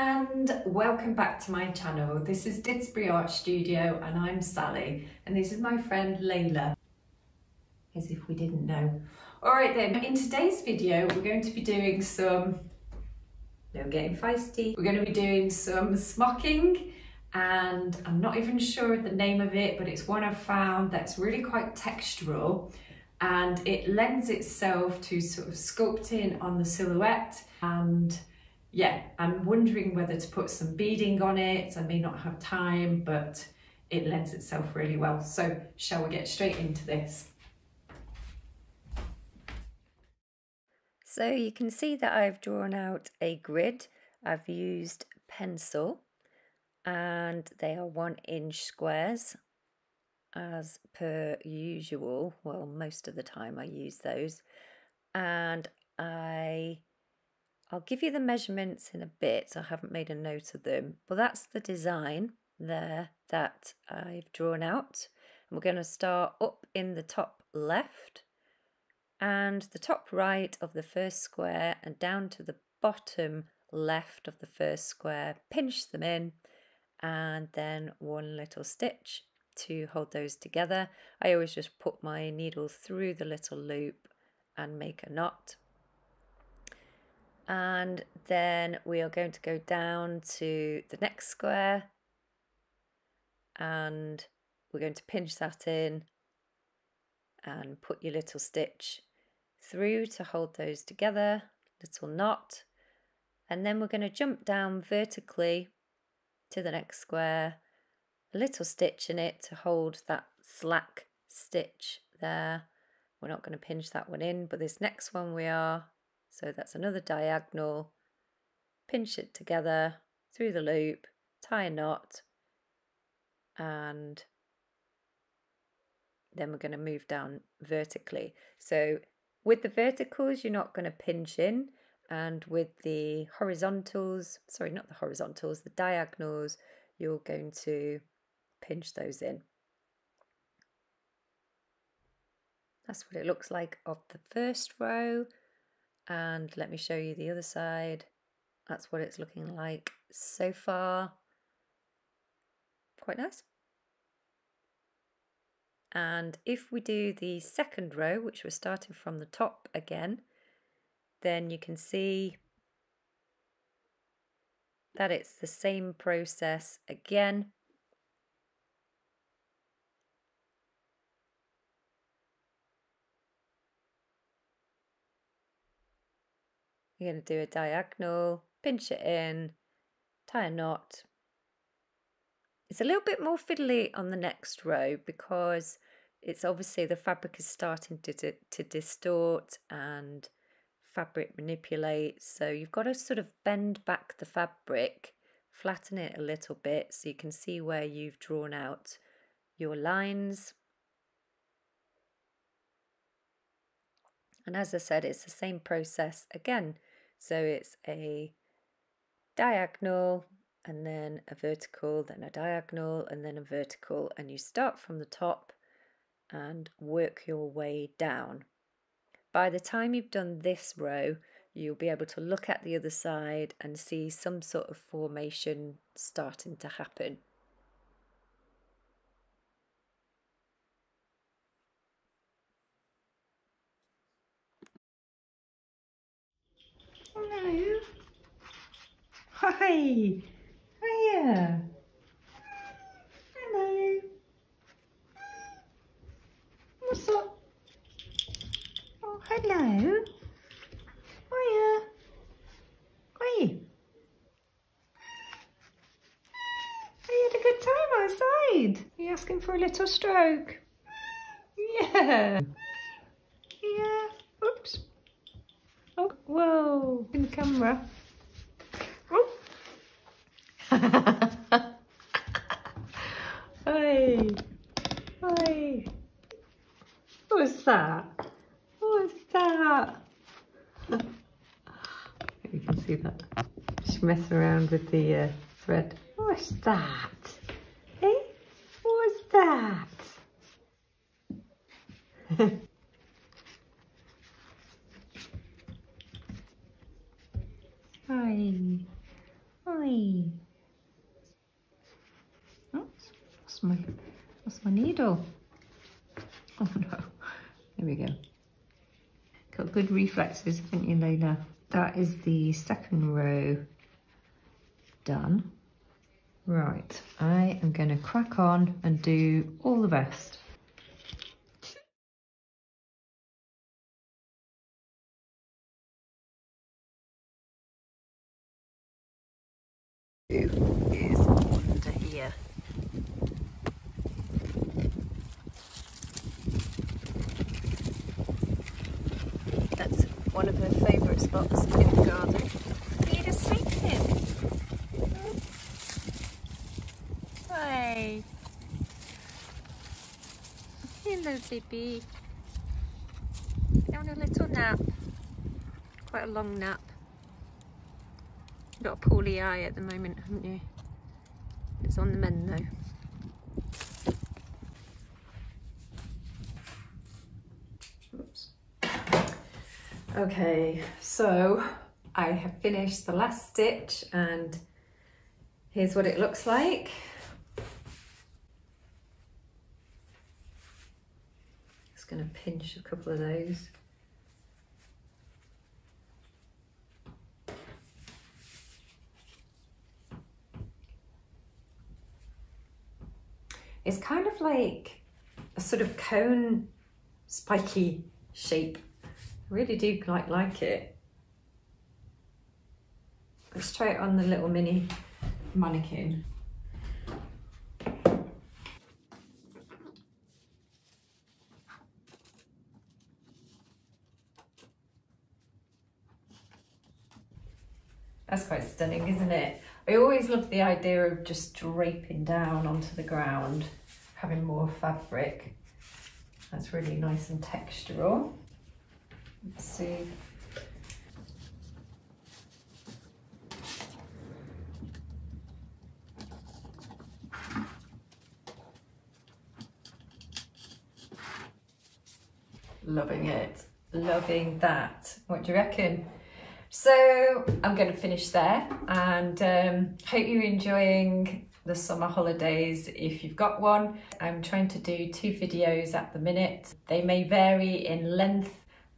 and welcome back to my channel. This is Didsbury Art Studio and I'm Sally, and this is my friend Layla, as if we didn't know. Alright then, in today's video we're going to be doing some, no getting feisty, we're going to be doing some smocking, and I'm not even sure the name of it, but it's one I've found that's really quite textural and it lends itself to sort of sculpting on the silhouette. And yeah, I'm wondering whether to put some beading on it. I may not have time, but it lends itself really well. So shall we get straight into this? So you can see that I've drawn out a grid. I've used pencil and they are 1 inch squares as per usual. Well, most of the time I use those, and I'll give you the measurements in a bit. I haven't made a note of them, but that's the design there that I've drawn out. And we're going to start up in the top left and the top right of the first square and down to the bottom left of the first square, pinch them in, and then one little stitch to hold those together. I always just put my needle through the little loop and make a knot. And then we are going to go down to the next square and we're going to pinch that in and put your little stitch through to hold those together, little knot. And then we're going to jump down vertically to the next square, a little stitch in it to hold that slack stitch there. We're not going to pinch that one in, but this next one we are. So that's another diagonal, pinch it together through the loop, tie a knot, and then we're going to move down vertically. So with the verticals you're not going to pinch in, and with the horizontals, sorry, not the horizontals, the diagonals, you're going to pinch those in. That's what it looks like of the first row. And let me show you the other side. That's what it's looking like so far. Quite nice. And if we do the second row, which we're starting from the top again, then you can see that it's the same process again. You're going to do a diagonal, pinch it in, tie a knot. It's a little bit more fiddly on the next row because it's obviously the fabric is starting to distort and fabric manipulates. So you've got to sort of bend back the fabric, flatten it a little bit so you can see where you've drawn out your lines. And as I said, it's the same process again. So it's a diagonal and then a vertical, then a diagonal and then a vertical. And you start from the top and work your way down. By the time you've done this row, you'll be able to look at the other side and see some sort of formation starting to happen. Hello. Hi. Hiya. Hello. What's up? Oh, hello. Hiya. Hi. You had a good time outside. Are you asking for a little stroke? Yeah. Yeah. Oops. Oh, whoa, in the camera. Oh. Hey, hey. What's that? What's that? You can see that. She's messing around with the thread. What's that? Hey, what's that? Hi. Hi. Sally. Oops, lost my needle. Oh no, there we go. Got good reflexes, haven't you, Layla? That is the second row done. Right, I am going to crack on and do all the rest. Who is under here? That's one of her favourite spots in the garden. You're just sleeping. Hi. Hello, baby. Down a little nap. Quite a long nap. Got a poorly eye at the moment, haven't you? It's on the mend though. Oops. Okay, so I have finished the last stitch and here's what it looks like. Just gonna pinch a couple of those. It's kind of like a sort of cone, spiky shape. I really do like it. Let's try it on the little mini mannequin. That's quite stunning, isn't it? I always love the idea of just draping down onto the ground, having more fabric. That's really nice and textural. Let's see. Loving it, loving that. What do you reckon? So I'm going to finish there and hope you're enjoying the summer holidays if you've got one. I'm trying to do 2 videos at the minute. They may vary in length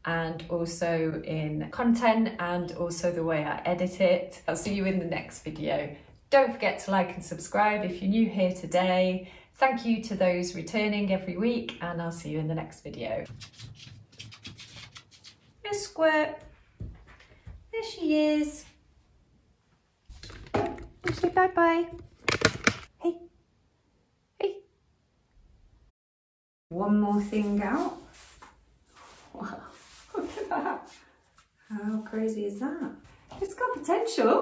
and also in content and also the way I edit it. I'll see you in the next video. Don't forget to like and subscribe if you're new here today. Thank you to those returning every week and I'll see you in the next video. A squirt. There she is. You say bye-bye. Hey. Hey. One more thing out. Wow, look at that. How crazy is that? It's got potential.